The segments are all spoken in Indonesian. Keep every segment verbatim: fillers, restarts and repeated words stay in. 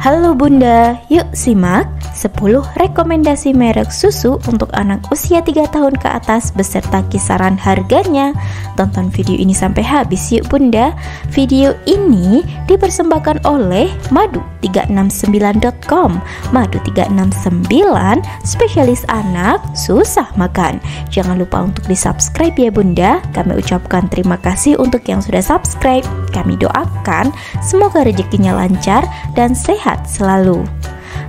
Halo Bunda, yuk simak sepuluh rekomendasi merek susu untuk anak usia tiga tahun ke atas beserta kisaran harganya. Tonton video ini sampai habis yuk Bunda. Video ini dipersembahkan oleh madu tiga enam sembilan titik com. Madu tiga enam sembilan spesialis anak susah makan. Jangan lupa untuk di-subscribe ya Bunda. Kami ucapkan terima kasih untuk yang sudah subscribe. Kami doakan semoga rezekinya lancar dan sehat selalu.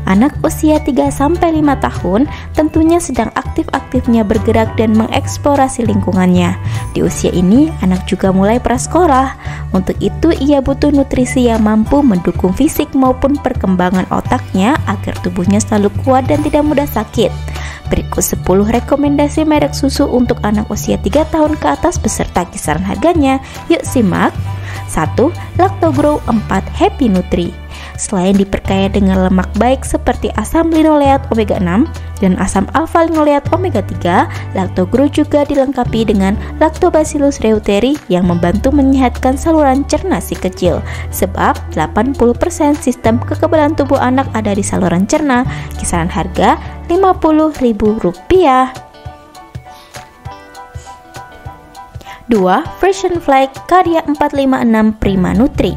Anak usia tiga sampai lima tahun tentunya sedang aktif-aktifnya bergerak dan mengeksplorasi lingkungannya. Di usia ini, anak juga mulai prasekolah. Untuk itu, ia butuh nutrisi yang mampu mendukung fisik maupun perkembangan otaknya agar tubuhnya selalu kuat dan tidak mudah sakit. Berikut sepuluh rekomendasi merek susu untuk anak usia tiga tahun ke atas beserta kisaran harganya. Yuk simak. satu. Lacto-Grow empat Happy Nutri. Selain diperkaya dengan lemak baik seperti asam linoleat omega enam dan asam alfa linoleat omega tiga, Lacto-Grow juga dilengkapi dengan Lactobacillus reuteri yang membantu menyehatkan saluran cerna si kecil. Sebab delapan puluh persen sistem kekebalan tubuh anak ada di saluran cerna. Kisaran harga lima puluh ribu rupiah. dua. Frisian Flag Karya empat lima enam Prima Nutri.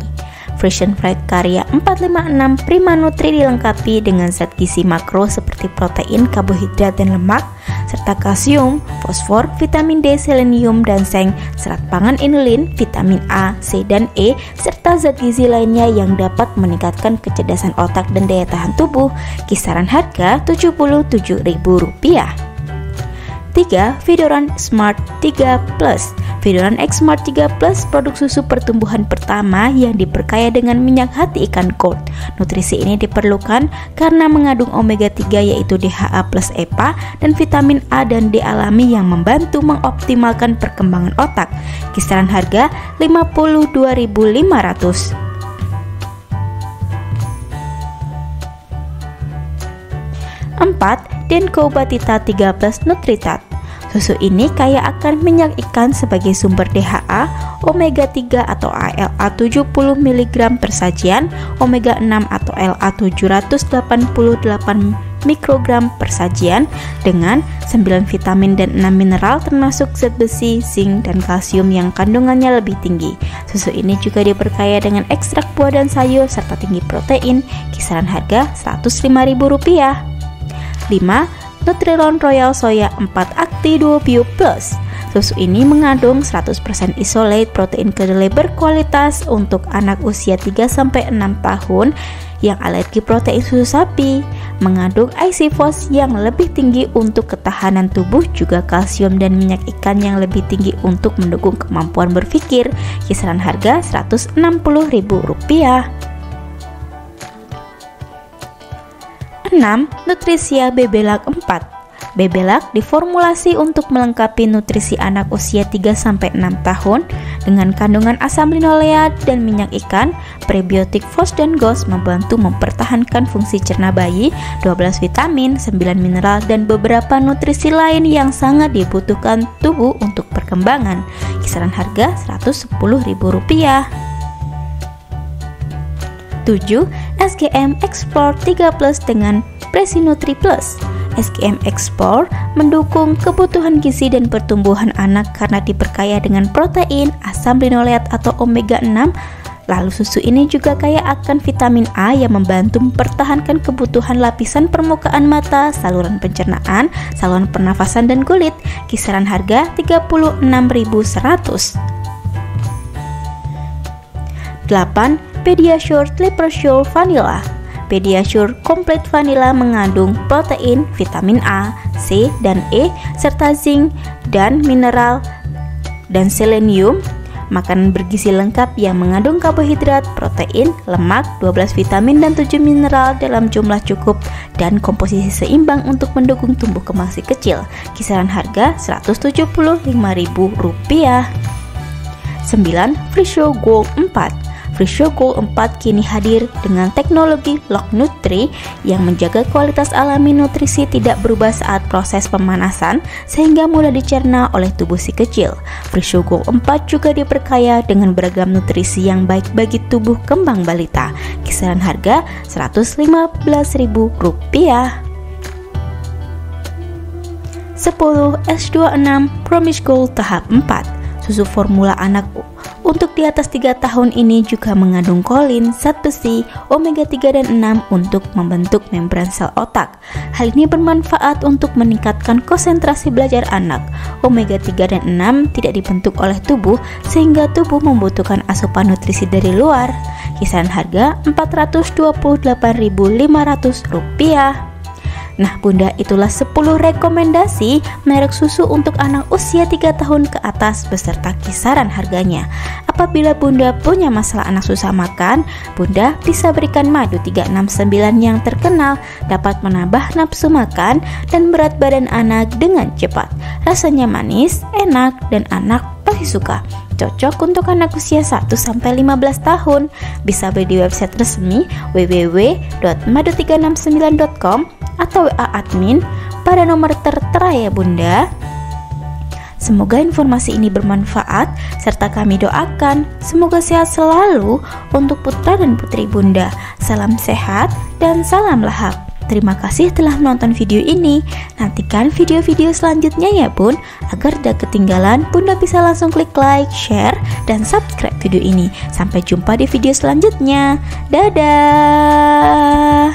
Frisian Flag Karya empat lima enam Prima Nutri dilengkapi dengan zat gizi makro seperti protein, karbohidrat, dan lemak, serta kalsium, fosfor, vitamin D, selenium, dan zinc, serat pangan inulin, vitamin A, C, dan E, serta zat gizi lainnya yang dapat meningkatkan kecerdasan otak dan daya tahan tubuh. Kisaran harga tujuh puluh tujuh ribu rupiah. tiga. Fidoran Smart tiga plus. Fidoran X Smart tiga plus produk susu pertumbuhan pertama yang diperkaya dengan minyak hati ikan gold. Nutrisi ini diperlukan karena mengandung omega tiga yaitu D H A plus E P A dan vitamin A dan D alami yang membantu mengoptimalkan perkembangan otak. Kisaran harga lima puluh dua ribu lima ratus rupiah. empat. Dancow Batita tiga plus Nutritat. Susu ini kaya akan minyak ikan sebagai sumber D H A, omega tiga atau A L A tujuh puluh miligram per sajian, omega enam atau L A tujuh ratus delapan puluh delapan mikrogram per sajian, dengan sembilan vitamin dan enam mineral termasuk zat besi, zinc, dan kalsium yang kandungannya lebih tinggi. Susu ini juga diperkaya dengan ekstrak buah dan sayur serta tinggi protein. Kisaran harga seratus lima ribu rupiah. lima. Nutrilon Royal Soya empat Acti Duo Bio Plus. Susu ini mengandung seratus persen isolate protein kedelai berkualitas untuk anak usia tiga sampai enam tahun yang alergi protein susu sapi. Mengandung isifos yang lebih tinggi untuk ketahanan tubuh, juga kalsium dan minyak ikan yang lebih tinggi untuk mendukung kemampuan berpikir. Kisaran harga seratus enam puluh ribu rupiah. enam. Nutrisia Bebelac empat. Bebelac diformulasi untuk melengkapi nutrisi anak usia tiga sampai enam tahun dengan kandungan asam linoleat dan minyak ikan, prebiotik fos dan gos membantu mempertahankan fungsi cerna bayi, dua belas vitamin, sembilan mineral, dan beberapa nutrisi lain yang sangat dibutuhkan tubuh untuk perkembangan. Kisaran harga seratus sepuluh ribu rupiah. tujuh. S G M Explore tiga plus dengan Presinutri Plus. S G M Explore mendukung kebutuhan gizi dan pertumbuhan anak karena diperkaya dengan protein, asam linoleat atau omega enam. Lalu susu ini juga kaya akan vitamin A yang membantu mempertahankan kebutuhan lapisan permukaan mata, saluran pencernaan, saluran pernafasan, dan kulit. Kisaran harga tiga puluh enam ribu seratus rupiah. delapan. Pediasure Triple Vanilla. Pediasure Complete Vanilla mengandung protein, vitamin A, C, dan E, serta zinc dan mineral dan selenium. Makanan bergizi lengkap yang mengandung karbohidrat, protein, lemak, dua belas vitamin, dan tujuh mineral dalam jumlah cukup dan komposisi seimbang untuk mendukung tumbuh kembang si kecil. Kisaran harga seratus tujuh puluh lima ribu rupiah. sembilan. Frisio Gold empat. Frisio Gold empat kini hadir dengan teknologi Lacto-Grow yang menjaga kualitas alami nutrisi tidak berubah saat proses pemanasan sehingga mudah dicerna oleh tubuh si kecil. Frisio Gold empat juga diperkaya dengan beragam nutrisi yang baik bagi tubuh kembang balita. Kisaran harga seratus lima belas ribu rupiah. sepuluh S dua puluh enam Promise Gold tahap empat. Susu formula anak untuk di atas tiga tahun ini juga mengandung kolin, zat besi, omega tiga dan enam untuk membentuk membran sel otak. Hal ini bermanfaat untuk meningkatkan konsentrasi belajar anak. Omega tiga dan enam tidak dibentuk oleh tubuh sehingga tubuh membutuhkan asupan nutrisi dari luar. Kisaran harga empat ratus dua puluh delapan ribu lima ratus rupiah. Nah bunda, itulah sepuluh rekomendasi merek susu untuk anak usia tiga tahun ke atas beserta kisaran harganya. Apabila bunda punya masalah anak susah makan, bunda bisa berikan madu tiga enam sembilan yang terkenal dapat menambah nafsu makan dan berat badan anak dengan cepat. Rasanya manis, enak, dan anak pasti suka. Cocok untuk anak usia satu sampai lima belas tahun. Bisa beli di website resmi w w w titik madu tiga enam sembilan titik com atau W A admin pada nomor tertera ya bunda. Semoga informasi ini bermanfaat serta kami doakan semoga sehat selalu untuk putra dan putri bunda. Salam sehat dan salam lahap. Terima kasih telah menonton video ini. Nantikan video-video selanjutnya ya bun, agar tidak ketinggalan. Bunda bisa langsung klik like, share, dan subscribe video ini. Sampai jumpa di video selanjutnya. Dadah.